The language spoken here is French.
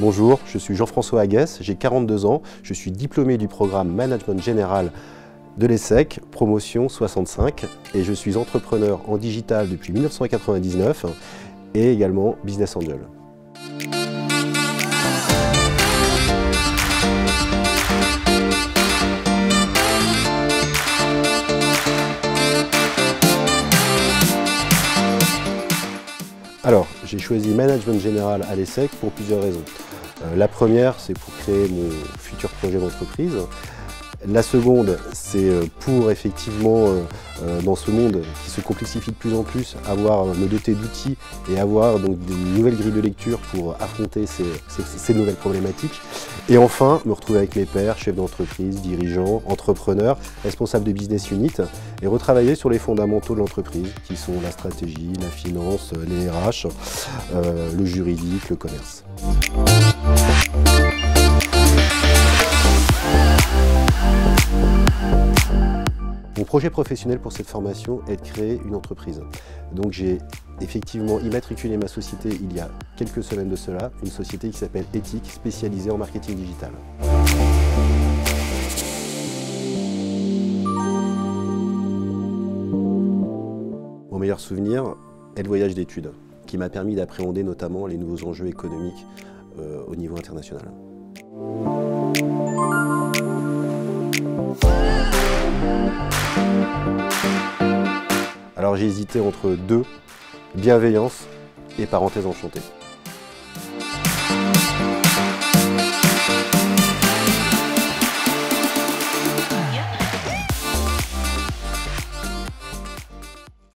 Bonjour, je suis Jean-François Aguesse, j'ai 42 ans, je suis diplômé du programme Management Général de l'ESSEC, promotion 65, et je suis entrepreneur en digital depuis 1999 et également business angel. Alors, j'ai choisi Management Général à l'ESSEC pour plusieurs raisons. La première, c'est pour créer mon futur projet d'entreprise. La seconde, c'est pour effectivement, dans ce monde qui se complexifie de plus en plus, me doter d'outils et avoir donc des nouvelles grilles de lecture pour affronter ces nouvelles problématiques. Et enfin, me retrouver avec mes pairs, chefs d'entreprise, dirigeants, entrepreneurs, responsables de business unit, et retravailler sur les fondamentaux de l'entreprise, qui sont la stratégie, la finance, les RH, le juridique, le commerce. Mon projet professionnel pour cette formation est de créer une entreprise. Donc j'ai effectivement immatriculé ma société il y a quelques semaines de cela, une société qui s'appelle Éthique, spécialisée en marketing digital. Mon meilleur souvenir est le voyage d'études, qui m'a permis d'appréhender notamment les nouveaux enjeux économiques au niveau international. Alors j'ai hésité entre deux, bienveillance et parenthèse enchantée.